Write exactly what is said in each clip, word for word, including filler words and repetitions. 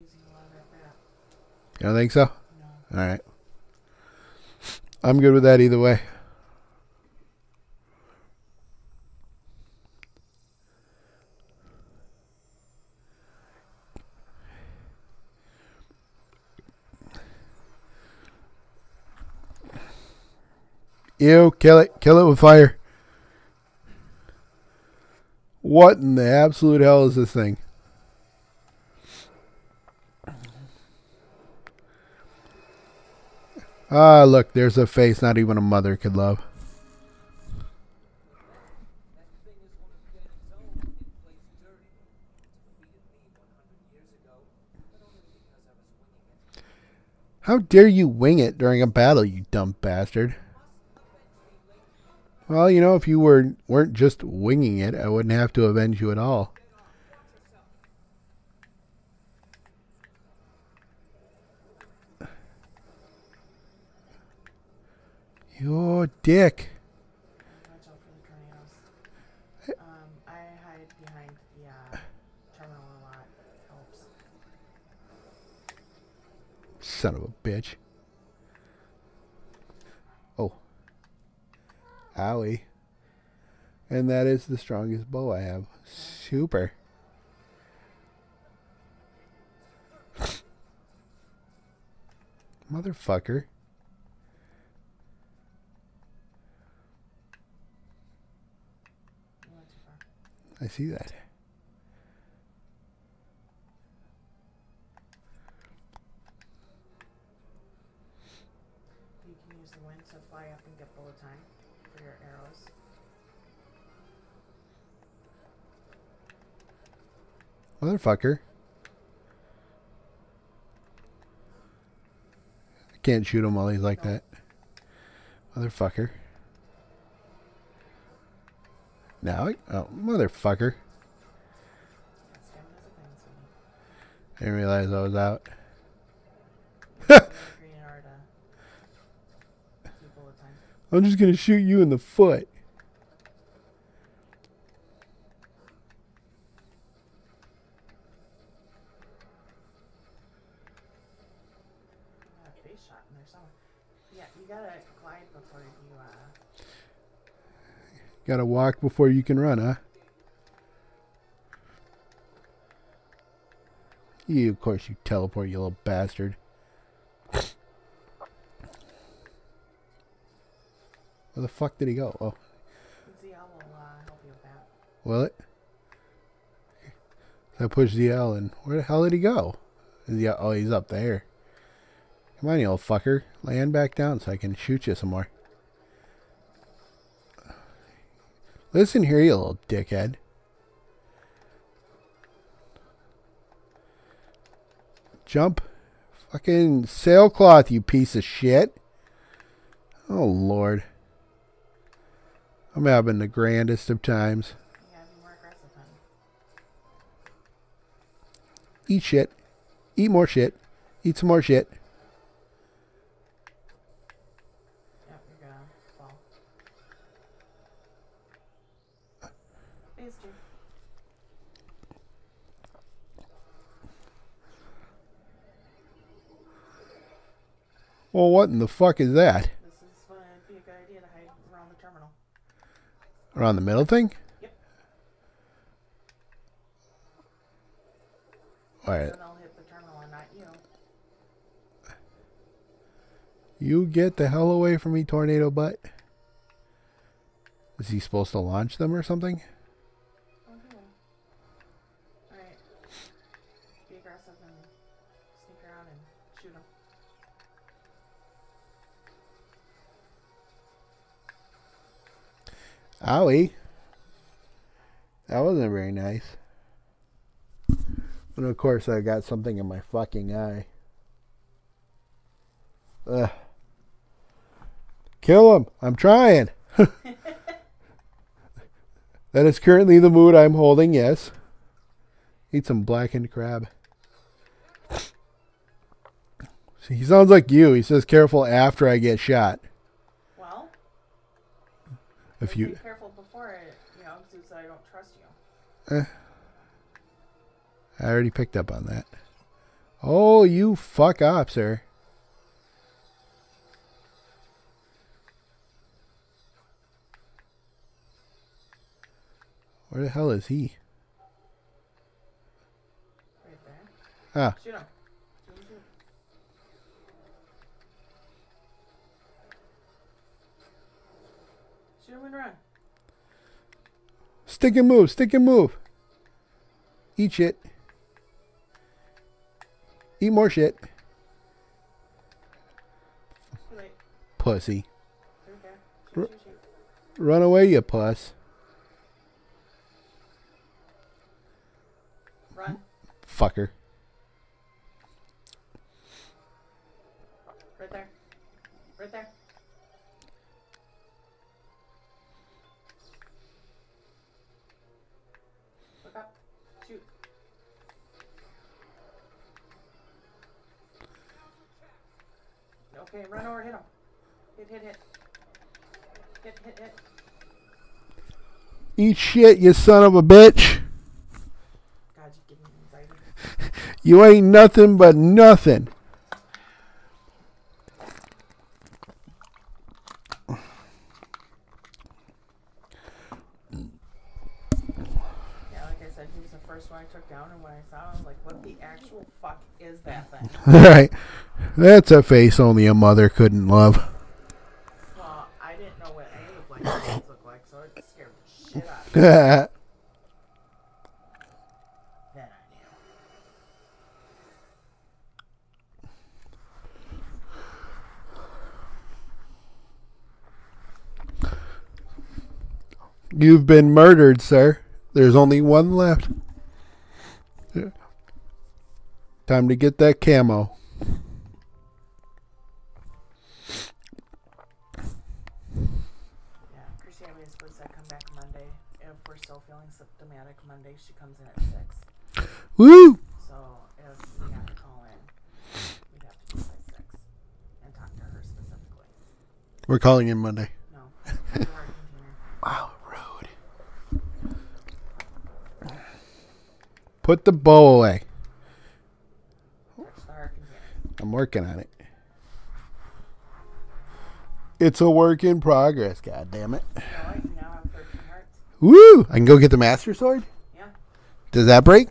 You don't think so? No. All right. I'm good with that either way. Ew, kill it. Kill it with fire. What in the absolute hell is this thing? Ah, look, there's a face not even a mother could love. How dare you wing it during a battle, you dumb bastard. Well, you know, if you were, weren't just winging it, I wouldn't have to avenge you at all. Your dick. Um, I hide behind the uh, terminal a lot. Helps. Son of a bitch. Oh. Owie. And that is the strongest bow I have. Super. Motherfucker. I see that. You can use the wind to fly up and get bullet time for your arrows. Motherfucker. I can't shoot him while he's like no. that. Motherfucker. Now, oh, motherfucker. I didn't realize I was out. I'm just going to shoot you in the foot. Yeah, you got to glide before you, uh... Gotta walk before you can run, huh? You, of course, you teleport, you little bastard. Where the fuck did he go? Oh. The L will uh, help you with that. Will it? I pushed the L, and where the hell did he go? Is he, oh, he's up there. Come on, you old fucker. Land back down so I can shoot you some more. Listen here, you little dickhead. Jump. Fucking sailcloth, you piece of shit. Oh, Lord. I'm having the grandest of times. Yeah, I'd be more aggressive, huh? Eat shit. Eat more shit. Eat some more shit. Well, what in the fuck is that? This is why it'd be a good idea to hide around the terminal. Around the middle thing? Yep. Alright. Then I'll hit the terminal and not you. You get the hell away from me, tornado butt. Is he supposed to launch them or something? Okay. Alright. Be aggressive and sneak around and shoot them. Owie. That wasn't very nice. And of course I got something in my fucking eye. Ugh. Kill him. I'm trying. That is currently the mood I'm holding, yes. Eat some blackened crab. See, he sounds like you. He says careful after I get shot. If you be careful before it, you know, because I don't trust you. Eh, I already picked up on that. Oh, you fuck up, sir. Where the hell is he? Right there. Ah. Shoot him. Shoot him and run. Stick and move. Stick and move. Eat shit. Eat more shit. Wait. Pussy. Okay. Shoot, shoot, shoot. Run away, you puss. Run. Fucker. Right there. Right there. Look up. Shoot. Okay, run over, hit him. Hit, hit, hit. Hit, hit, hit. Eat shit, you son of a bitch. You ain't nothing but nothing. Yeah, like I said, he was the first one I took down, and when I saw him, I was like, what the actual fuck is that thing? Right. That's a face only a mother couldn't love. Well, I didn't know what any of the black faces looked like, so it scared the shit out of me. Yeah. You've been murdered, sir. There's only one left. Yeah. Time to get that camo. Yeah, Christianity is supposed to come back Monday. If we're still feeling symptomatic, Monday she comes in at six. Woo! So if we have to call in, we'd have to do by six and talk to her specifically. We're calling in Monday. No. Wow. Put the bow away. I'm working on it. It's a work in progress, god damn it. Woo! I can go get the Master Sword? Yeah. Does that break?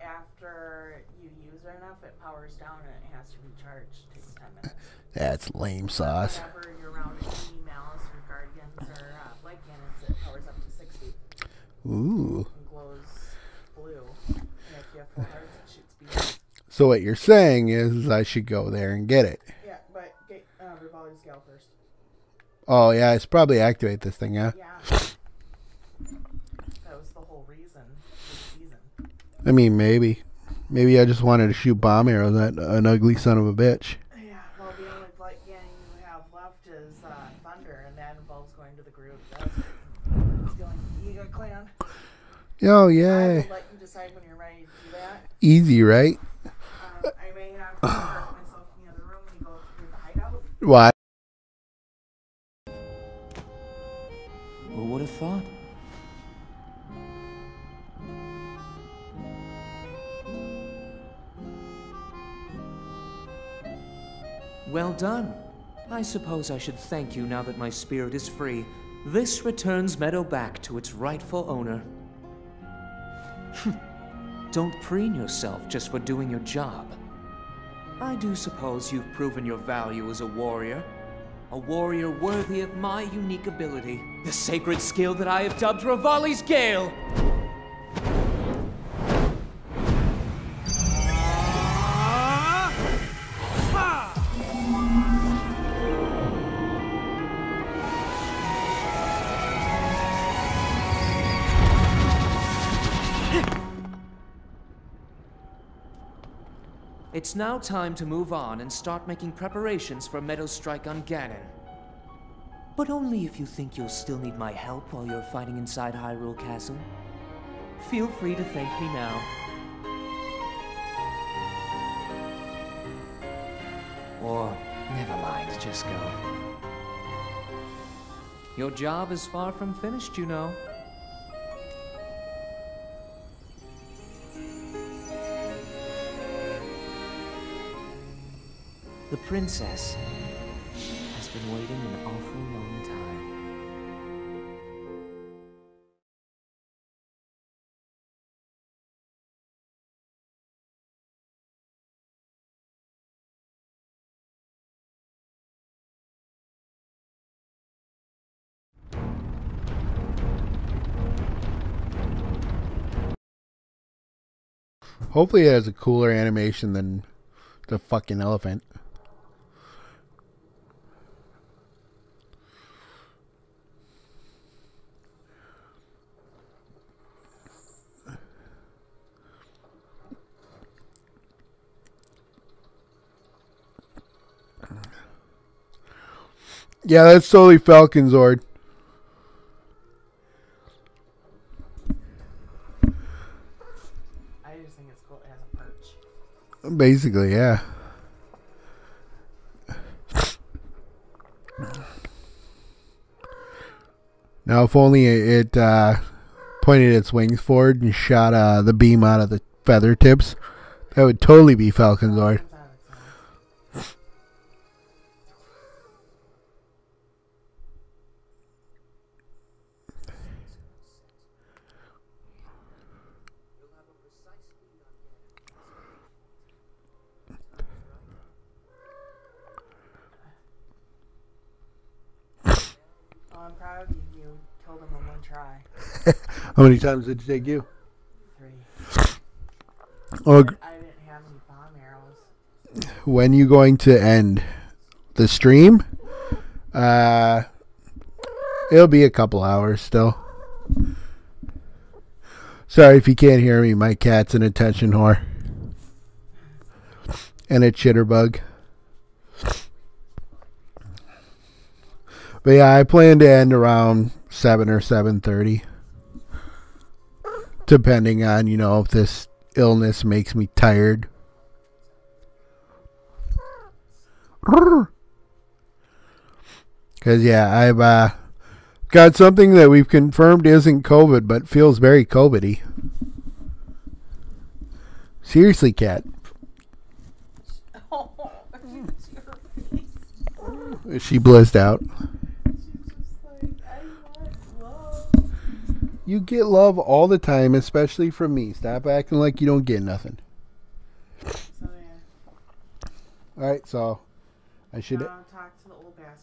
After you use it enough, it powers down and it has to recharge. It takes ten minutes. That's lame sauce. Whenever you're around any malice or guardians or uh, light cannons, it powers up to sixty. Ooh. So what you're saying is I should go there and get it. Yeah, but get uh, Revali's Gale first. Oh, yeah, it's probably activate this thing, huh? Yeah. That was the whole reason for the season. I mean, maybe. Maybe I just wanted to shoot bomb arrows at an ugly son of a bitch. Yeah, well, the only light gang you have left is uh, Thunder, and that involves going to the Groove Desert. Stealing the Ego Clan. Oh, yeah. I will let you decide when you're ready to do that. Easy, right? Um, I may have to park myself in the other room and go through the hideout. Why? Who would have thought? Well done. I suppose I should thank you now that my spirit is free. This returns Meadow back to its rightful owner. Don't preen yourself just for doing your job. I do suppose you've proven your value as a warrior. A warrior worthy of my unique ability. The sacred skill that I have dubbed Revali's Gale! It's now time to move on and start making preparations for Meadow Strike on Ganon. But only if you think you'll still need my help while you're fighting inside Hyrule Castle. Feel free to thank me now. Or, never mind, just go. Your job is far from finished, you know. The princess has been waiting an awful long time. Hopefully it has a cooler animation than the fucking elephant. Yeah, that's totally Falcon Zord. I just think it's cool it has a perch. Basically, yeah. Now, if only it uh, pointed its wings forward and shot uh, the beam out of the feather tips, that would totally be Falcon Zord. How many times did it take you? Three. Oh, I didn't have any bomb arrows. When are you going to end the stream? Uh, it'll be a couple hours still. Sorry if you can't hear me. My cat's an attention whore. And a chitterbug. But yeah, I plan to end around seven or seven thirty. Depending on, you know, if this illness makes me tired. Because, yeah, I've uh, got something that we've confirmed isn't COVID, but feels very COVID-y. Seriously, cat. Oh, she blizzed out. You get love all the time, especially from me. Stop acting like you don't get nothing. So, yeah. All right, so I should... Uh, talk to the old bastard.